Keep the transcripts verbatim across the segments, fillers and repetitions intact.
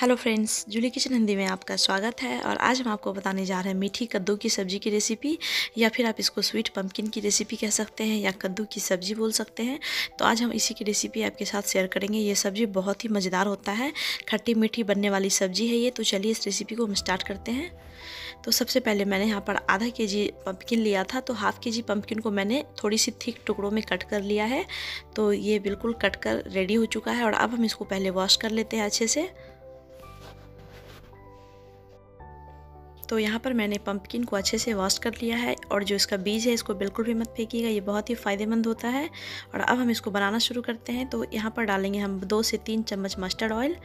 Hello friends, Julie kitchen Hindi में आपका स्वागत है। और आज हम आपको बताने जा रहे हैं मीठी कद्दू की सब्जी की रेसिपी, या फिर आप इसको स्वीट पम्पकिन की रेसिपी कह सकते हैं या कद्दू की सब्जी बोल सकते हैं। तो आज हम इसी की रेसिपी आपके साथ शेयर करेंगे। ये सब्जी बहुत ही मज़ेदार होता है, खट्टी मीठी बनने वाली सब्जी है ये। तो चलिए इस रेसिपी को हम स्टार्ट करते हैं। तो सबसे पहले मैंने यहाँ पर आधा के जी पम्पकिन लिया था, तो हाफ़ के जी पम्पकिन को मैंने थोड़ी सी थिक टुकड़ों में कट कर लिया है। तो ये बिल्कुल कट कर रेडी हो चुका है। और अब हम इसको पहले वॉश कर लेते हैं अच्छे से। तो यहाँ पर मैंने पम्पकिन को अच्छे से वॉश कर लिया है, और जो इसका बीज है इसको बिल्कुल भी मत फेंकिएगा, ये बहुत ही फ़ायदेमंद होता है। और अब हम इसको बनाना शुरू करते हैं। तो यहाँ पर डालेंगे हम दो से तीन चम्मच मस्टर्ड ऑयल,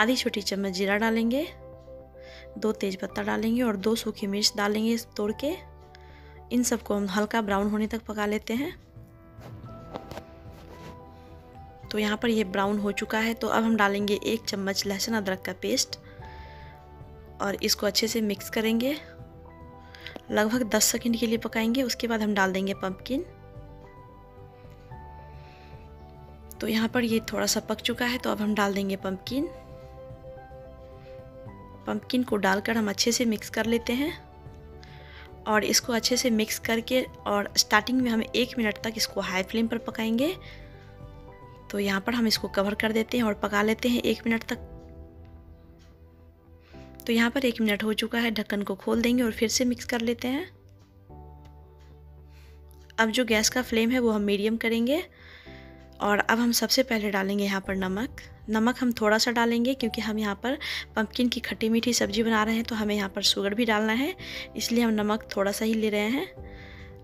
आधी छोटी चम्मच जीरा डालेंगे, दो तेज़पत्ता डालेंगे और दो सूखी मिर्च डालेंगे तोड़ के। इन सबको हम हल्का ब्राउन होने तक पका लेते हैं। तो यहाँ पर ये ब्राउन हो चुका है। तो अब हम डालेंगे एक चम्मच लहसुन अदरक का पेस्ट और इसको अच्छे से मिक्स करेंगे। लगभग दस सेकंड के लिए पकाएंगे। उसके बाद हम डाल देंगे पम्पकिन। तो यहाँ पर ये थोड़ा सा पक चुका है। तो अब हम डाल देंगे पम्पकिन। पम्पकिन को डालकर हम अच्छे से मिक्स कर लेते हैं और इसको अच्छे से मिक्स करके, और स्टार्टिंग में हम एक मिनट तक इसको हाई फ्लेम पर पकाएंगे। तो यहाँ पर हम इसको कवर कर देते हैं और पका लेते हैं एक मिनट तक। तो यहाँ पर एक मिनट हो चुका है, ढक्कन को खोल देंगे और फिर से मिक्स कर लेते हैं। अब जो गैस का फ्लेम है वो हम मीडियम करेंगे। और अब हम सबसे पहले डालेंगे यहाँ पर नमक। नमक हम थोड़ा सा डालेंगे क्योंकि हम यहाँ पर पम्पकिन की खट्टी मीठी सब्जी बना रहे हैं, तो हमें यहाँ पर शुगर भी डालना है, इसलिए हम नमक थोड़ा सा ही ले रहे हैं।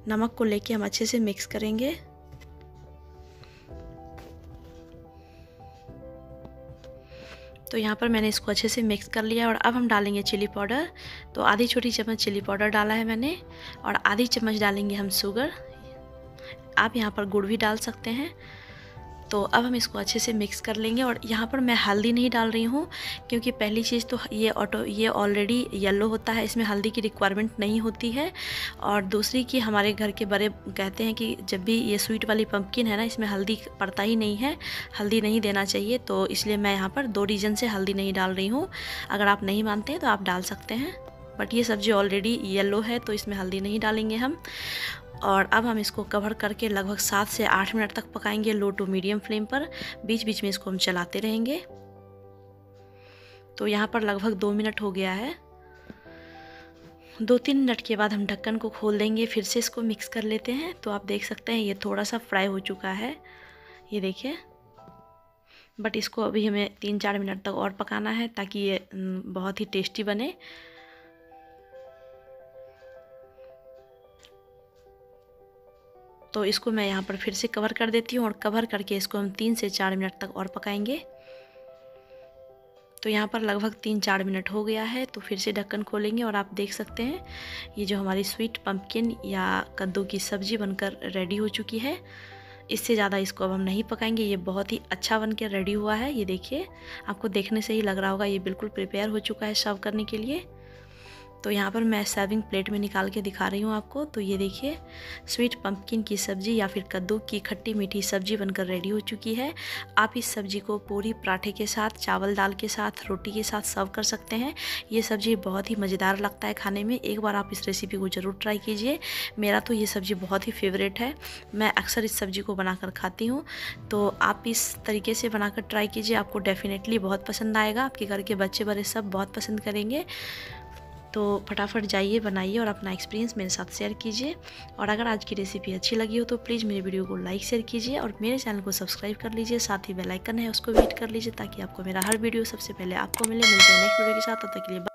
नमक को लेके हम अच्छे से मिक्स करेंगे। तो यहाँ पर मैंने इसको अच्छे से मिक्स कर लिया। और अब हम डालेंगे चिली पाउडर। तो आधी छोटी चम्मच चिली पाउडर डाला है मैंने, और आधी चम्मच डालेंगे हम शुगर। आप यहाँ पर गुड़ भी डाल सकते हैं। तो अब हम इसको अच्छे से मिक्स कर लेंगे। और यहाँ पर मैं हल्दी नहीं डाल रही हूँ, क्योंकि पहली चीज़ तो ये ऑटो ये ऑलरेडी येलो होता है, इसमें हल्दी की रिक्वायरमेंट नहीं होती है। और दूसरी कि हमारे घर के बड़े कहते हैं कि जब भी ये स्वीट वाली पम्पकिन है ना, इसमें हल्दी पड़ता ही नहीं है, हल्दी नहीं देना चाहिए। तो इसलिए मैं यहाँ पर दो रीजन से हल्दी नहीं डाल रही हूँ। अगर आप नहीं मानते हैं तो आप डाल सकते हैं, बट ये सब्ज़ी ऑलरेडी येलो है तो इसमें हल्दी नहीं डालेंगे हम। और अब हम इसको कवर करके लगभग सात से आठ मिनट तक पकाएंगे लो टू मीडियम फ्लेम पर। बीच बीच में इसको हम चलाते रहेंगे। तो यहाँ पर लगभग दो मिनट हो गया है। दो तीन मिनट के बाद हम ढक्कन को खोल देंगे, फिर से इसको मिक्स कर लेते हैं। तो आप देख सकते हैं ये थोड़ा सा फ्राई हो चुका है, ये देखिए। बट इसको अभी हमें तीन चार मिनट तक और पकाना है ताकि ये बहुत ही टेस्टी बने। तो इसको मैं यहाँ पर फिर से कवर कर देती हूँ, और कवर करके इसको हम तीन से चार मिनट तक और पकाएंगे। तो यहाँ पर लगभग तीन चार मिनट हो गया है। तो फिर से ढक्कन खोलेंगे और आप देख सकते हैं ये जो हमारी स्वीट पम्पकिन या कद्दू की सब्ज़ी बनकर रेडी हो चुकी है। इससे ज़्यादा इसको अब हम नहीं पकाएंगे। ये बहुत ही अच्छा बनकर रेडी हुआ है। ये देखिए, आपको देखने से ही लग रहा होगा ये बिल्कुल प्रिपेयर हो चुका है सर्व करने के लिए। तो यहाँ पर मैं सर्विंग प्लेट में निकाल के दिखा रही हूँ आपको। तो ये देखिए, स्वीट पम्पकिन की सब्ज़ी या फिर कद्दू की खट्टी मीठी सब्ज़ी बनकर रेडी हो चुकी है। आप इस सब्ज़ी को पूरी पराठे के साथ, चावल दाल के साथ, रोटी के साथ सर्व कर सकते हैं। ये सब्ज़ी बहुत ही मज़ेदार लगता है खाने में। एक बार आप इस रेसिपी को ज़रूर ट्राई कीजिए। मेरा तो ये सब्ज़ी बहुत ही फेवरेट है, मैं अक्सर इस सब्ज़ी को बनाकर खाती हूँ। तो आप इस तरीके से बनाकर ट्राई कीजिए, आपको डेफिनेटली बहुत पसंद आएगा। आपके घर के बच्चे बड़े सब बहुत पसंद करेंगे। तो फटाफट जाइए, बनाइए और अपना एक्सपीरियंस मेरे साथ शेयर कीजिए। और अगर आज की रेसिपी अच्छी लगी हो तो प्लीज़ मेरे वीडियो को लाइक शेयर कीजिए और मेरे चैनल को सब्सक्राइब कर लीजिए। साथ ही बेल आइकन है उसको हिट कर लीजिए ताकि आपको मेरा हर वीडियो सबसे पहले आपको मिले। मिलते हैं नेक्स्ट वीडियो के साथ, तब तक के लिए बाय।